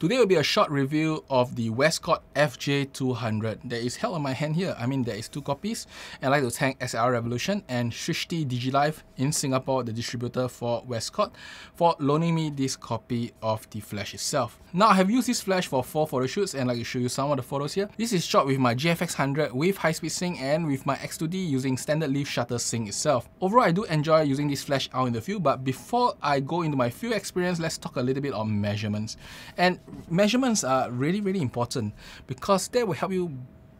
Today will be a short review of the Westcott FJ200 that is held on my hand here. I mean, there is two copies, and I'd like to thank SLR Revolution and Shrishti DigiLife in Singapore, the distributor for Westcott, for loaning me this copy of the flash itself. Now, I have used this flash for 4 photo shoots, and I'd like to show you some of the photos here. This is shot with my GFX100 with high-speed sync and with my X2D using standard leaf shutter sync itself. Overall, I do enjoy using this flash out in the field, but before I go into my field experience, let's talk a little bit on measurements. And measurements are really important because they will help you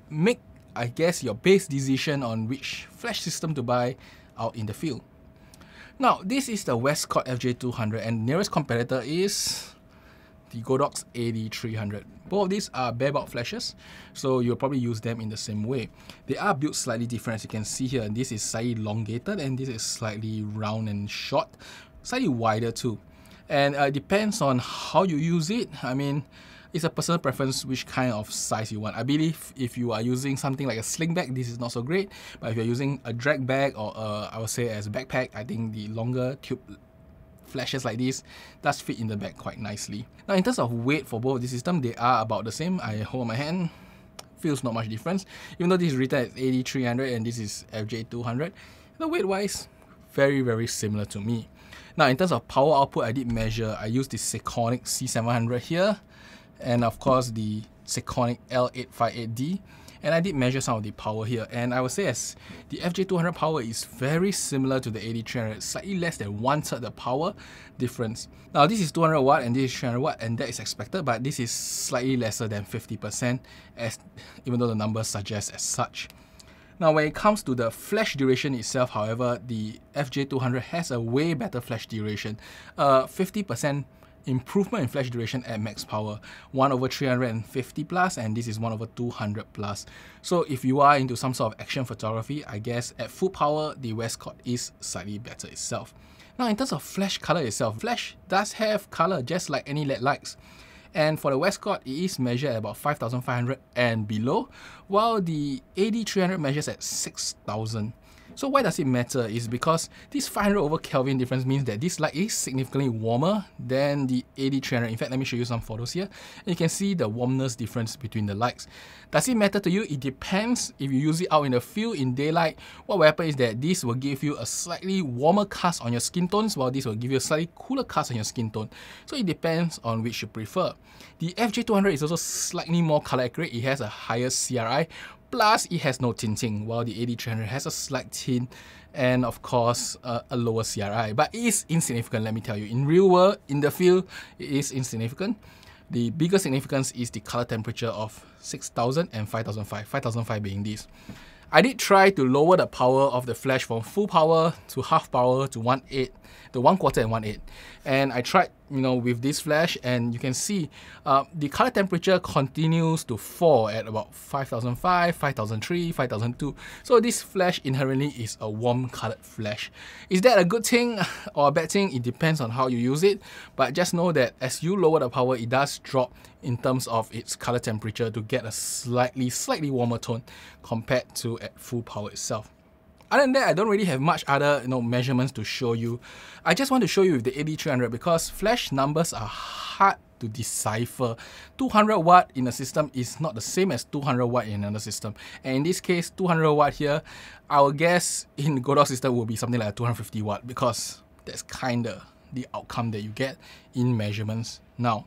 make, I guess, your base decision on which flash system to buy out in the field. Now, this is the Westcott FJ200 and nearest competitor is the Godox AD300. Both of these are bare-baud flashes, so you'll probably use them in the same way. They are built slightly different, as you can see here. This is slightly elongated and this is slightly round and short, slightly wider too. And it depends on how you use it. I mean, it's a personal preference which kind of size you want. I believe if you are using something like a sling bag, this is not so great. But if you're using a drag bag or I would say as a backpack, I think the longer tube flashes like this does fit in the bag quite nicely. Now, in terms of weight for both of these systems, they are about the same. I hold my hand, feels not much difference. Even though this is written as AD300 and this is FJ200, the weight-wise, very similar to me. Now, in terms of power output, I did measure. I used the Sekonic C700 here, and of course the Sekonic L858D, and I did measure some of the power here, and I would say as the FJ200 power is very similar to the AD300, slightly less than 1/3 the power difference. Now, this is 200 watt and this is 300 watt, and that is expected, but this is slightly lesser than 50%, as even though the numbers suggest as such. Now, when it comes to the flash duration itself, however, the FJ200 has a way better flash duration, 50% improvement in flash duration at max power, 1/350+, and this is 1/200+. So if you are into some sort of action photography, I guess at full power, the Westcott is slightly better itself. Now, in terms of flash color itself, flash does have color just like any LED lights. And for the Westcott, it is measured at about 5,500 and below, while the AD300 measures at 6,000. So why does it matter? Is because this 500 over Kelvin difference means that this light is significantly warmer than the AD300. In fact, let me show you some photos here. And you can see the warmness difference between the lights. Does it matter to you? It depends. If you use it out in the field, in daylight, what will happen is that this will give you a slightly warmer cast on your skin tones, while this will give you a slightly cooler cast on your skin tone. So it depends on which you prefer. The FJ200 is also slightly more color accurate. It has a higher CRI. Plus, it has no tinting, while the AD300 has a slight tint and, of course, a lower CRI. But it is insignificant, let me tell you. In real world, in the field, it is insignificant. The bigger significance is the color temperature of 6,000 and 5,500, 5,500 being this. I did try to lower the power of the flash from full power to half power to 1/4 and 1/8. And I tried, you know, with this flash, and you can see the color temperature continues to fall at about 5,500, 5,300, 5,200. So this flash inherently is a warm colored flash. Is that a good thing or a bad thing? It depends on how you use it. But just know that as you lower the power, it does drop in terms of its color temperature to get a slightly warmer tone compared to at full power itself. Other than that, I don't really have much other, you know, measurements to show you. I just want to show you with the AD300 because flash numbers are hard to decipher. 200 watt in a system is not the same as 200 watt in another system. And in this case, 200 watt here, I would guess in Godox system will be something like 250 watt because that's kinda the outcome that you get in measurements now.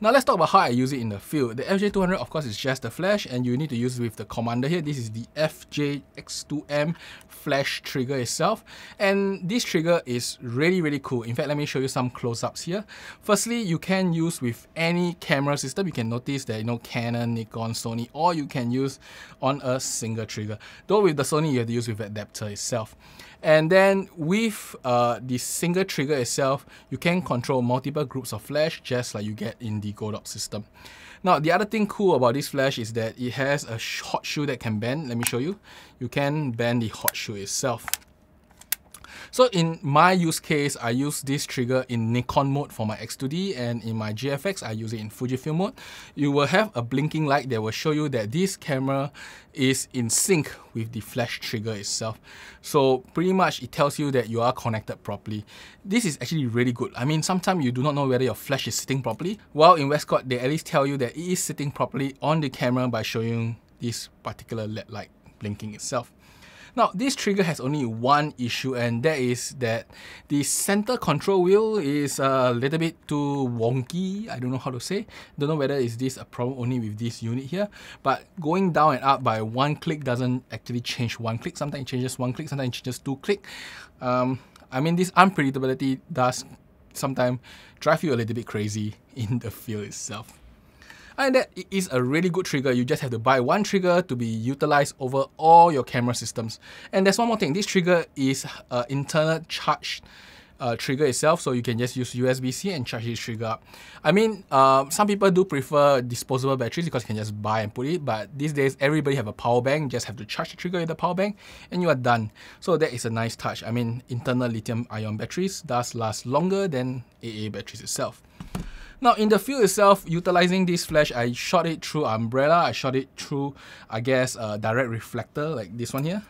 Now let's talk about how I use it in the field. The FJ200, of course, is just the flash, and you need to use it with the commander here. This is the FJX2M flash trigger itself, and this trigger is really cool. In fact, let me show you some close-ups here. Firstly, you can use with any camera system. You can notice that, you know, Canon, Nikon, Sony, or you can use on a single trigger. Though with the Sony, you have to use with adapter itself. And then with the single trigger itself, you can control multiple groups of flash, just like you get in the Godox system. Now, the other thing cool about this flash is that it has a hot shoe that can bend. Let me show you. You can bend the hot shoe itself. So in my use case, I use this trigger in Nikon mode for my X2D, and in my GFX, I use it in Fujifilm mode. You will have a blinking light that will show you that this camera is in sync with the flash trigger itself. So pretty much it tells you that you are connected properly. This is actually really good. I mean, sometimes you do not know whether your flash is sitting properly. While in Westcott, they at least tell you that it is sitting properly on the camera by showing this particular LED light blinking itself. Now, this trigger has only one issue, and that is that the center control wheel is a little bit too wonky. I don't know how to say. Don't know whether is this a problem only with this unit here, but going down and up by one click doesn't actually change one click. Sometimes it changes one click, sometimes it changes two click. I mean, this unpredictability does sometimes drive you a little bit crazy in the field itself. And that is a really good trigger. You just have to buy one trigger to be utilized over all your camera systems. And there's one more thing. This trigger is an internal charge trigger itself, so you can just use USB-C and charge this trigger up. I mean, some people do prefer disposable batteries because you can just buy and put it, but these days everybody have a power bank. You just have to charge the trigger with the power bank and you are done. So that is a nice touch. I mean, internal lithium-ion batteries does last longer than AA batteries itself. Now, in the field itself, utilizing this flash, I shot it through umbrella, I shot it through, I guess, a direct reflector like this one here.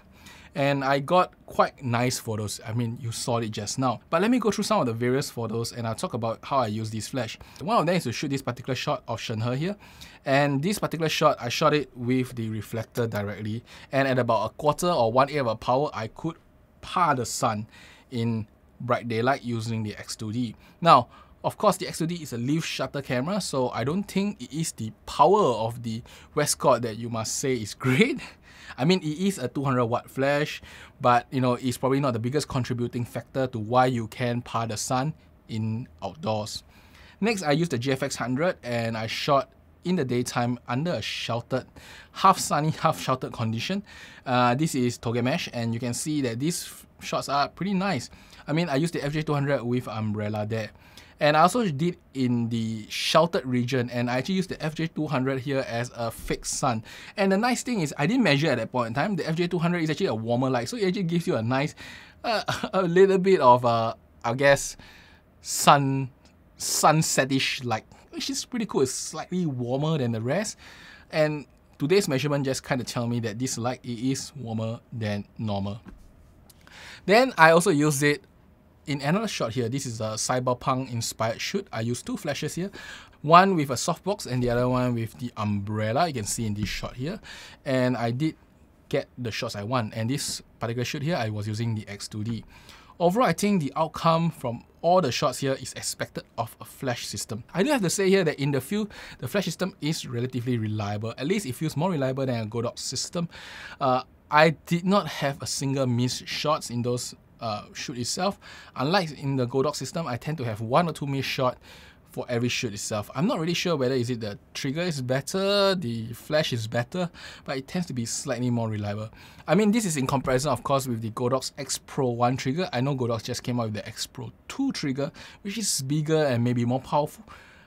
And I got quite nice photos. I mean, you saw it just now. But let me go through some of the various photos and I'll talk about how I use this flash. One of them is to shoot this particular shot of Shenhe here. And this particular shot, I shot it with the reflector directly. And at about a quarter or 1/8 of a power, I could par the sun in bright daylight using the X2D. Now, of course, the X2D is a leaf shutter camera, so I don't think it is the power of the Westcott that you must say is great. I mean, it is a 200-watt flash, but you know, it's probably not the biggest contributing factor to why you can par the sun in outdoors. Next, I used the GFX100 and I shot in the daytime under a sheltered, half sunny, half sheltered condition. This is Togemesh, and you can see that these shots are pretty nice. I mean, I used the FJ200 with umbrella there. And I also did in the sheltered region, and I actually used the FJ200 here as a fixed sun. And the nice thing is I didn't measure at that point in time. The FJ200 is actually a warmer light, so it actually gives you a nice, a little bit of, I guess, sunset-ish light, which is pretty cool. It's slightly warmer than the rest. And today's measurement just kind of tell me that this light is warmer than normal. Then I also used it in another shot here. This is a cyberpunk inspired shoot. I used two flashes here, one with a softbox and the other one with the umbrella, you can see in this shot here. And I did get the shots I want, and this particular shoot here I was using the X2D. Overall, I think the outcome from all the shots here is expected of a flash system. I do have to say here that in the field, the flash system is relatively reliable. At least it feels more reliable than a Godox system. I did not have a single missed shots in those shoot itself. Unlike in the Godox system, I tend to have one or two missed shot for every shoot itself. I'm not really sure whether is it the trigger is better, the flash is better, but it tends to be slightly more reliable. I mean, this is in comparison, of course, with the Godox X Pro 1 trigger. I know Godox just came out with the X Pro 2 trigger, which is bigger and maybe more powerful.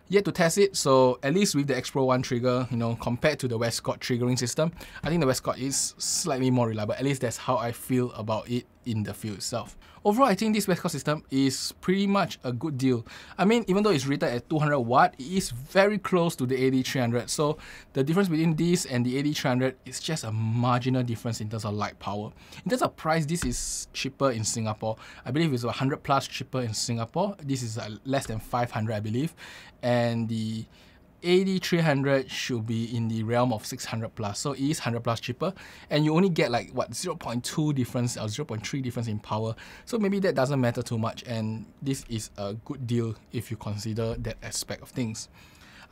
Yet to test it, so at least with the X Pro 1 trigger, you know, compared to the Westcott triggering system, I think the Westcott is slightly more reliable. At least that's how I feel about it in the field itself. Overall, I think this Westcott system is pretty much a good deal. I mean, even though it's rated at 200 watt, it is very close to the AD300. So the difference between this and the AD300 is just a marginal difference in terms of light power. In terms of price, this is cheaper in Singapore. I believe it's 100 plus cheaper in Singapore. This is less than 500, I believe. And the AD300 should be in the realm of 600 plus, so it is 100 plus cheaper, and you only get like what 0.2 difference or 0.3 difference in power, so maybe that doesn't matter too much, and this is a good deal if you consider that aspect of things.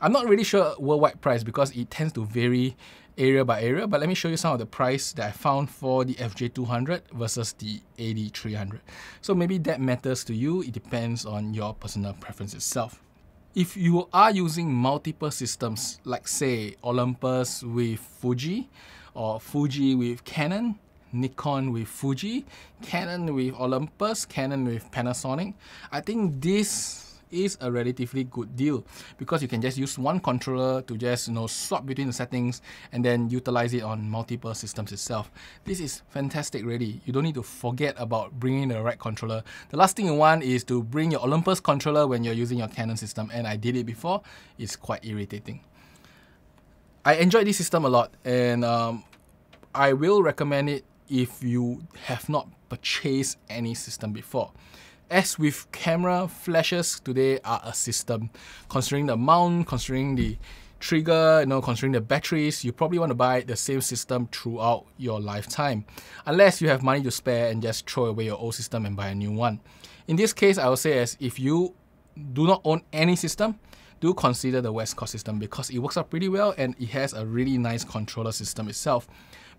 I'm not really sure worldwide price because it tends to vary area by area, but let me show you some of the price that I found for the FJ200 versus the AD300. So maybe that matters to you, it depends on your personal preference itself. If you are using multiple systems, like say Olympus with Fuji, or Fuji with Canon, Nikon with Fuji, Canon with Olympus, Canon with Panasonic, I think this is a relatively good deal, because you can just use one controller to just, you know, swap between the settings and then utilize it on multiple systems itself. This is fantastic, really. You don't need to forget about bringing the right controller. The last thing you want is to bring your Olympus controller when you're using your Canon system, and I did it before. It's quite irritating. I enjoy this system a lot, and I will recommend it if you have not purchased any system before. As with camera, flashes today are a system. Considering the mount, considering the trigger, you know, considering the batteries, you probably want to buy the same system throughout your lifetime, unless you have money to spare and just throw away your old system and buy a new one. In this case, I would say as if you do not own any system, do consider the Westcott system, because it works out pretty well and it has a really nice controller system itself.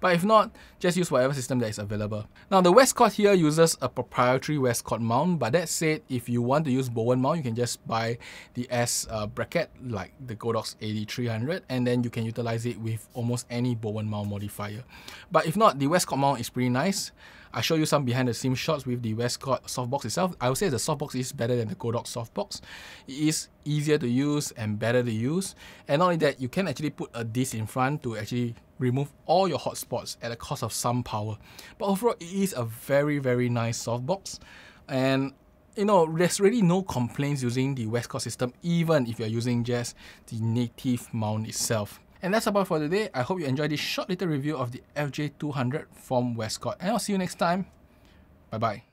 But if not, just use whatever system that is available. Now the Westcott here uses a proprietary Westcott mount, but that said, if you want to use Bowen mount, you can just buy the S bracket like the Godox AD300, and then you can utilize it with almost any Bowen mount modifier. But if not, the Westcott mount is pretty nice. I show you some behind the scenes shots with the Westcott softbox itself. I would say the softbox is better than the Godox softbox. It is easier to use and better to use. And not only that, you can actually put a disc in front to actually remove all your hotspots at the cost of some power. But overall, it is a very, very nice softbox. And you know, there's really no complaints using the Westcott system, even if you're using just the native mount itself. And that's about for today. I hope you enjoyed this short little review of the FJ200 from Westcott, and I'll see you next time. Bye bye.